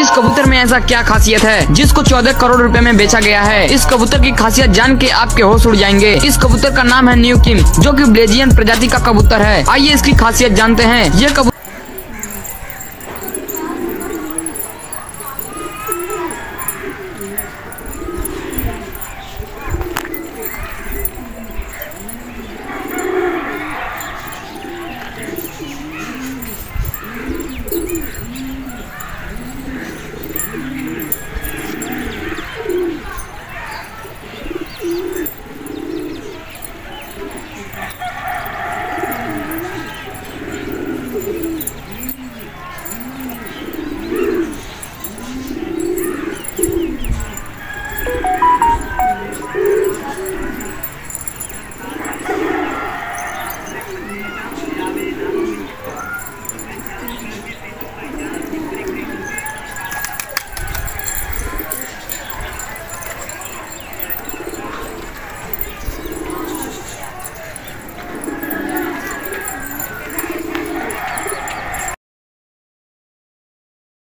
इस कबूतर में ऐसा क्या खासियत है जिसको 14 करोड़ रुपए में बेचा गया है? इस कबूतर की खासियत जान के आपके होश उड़ जाएंगे। इस कबूतर का नाम है न्यू किंग, जो कि ब्लेजियन प्रजाति का कबूतर है। आइए इसकी खासियत जानते हैं। यह कबूतर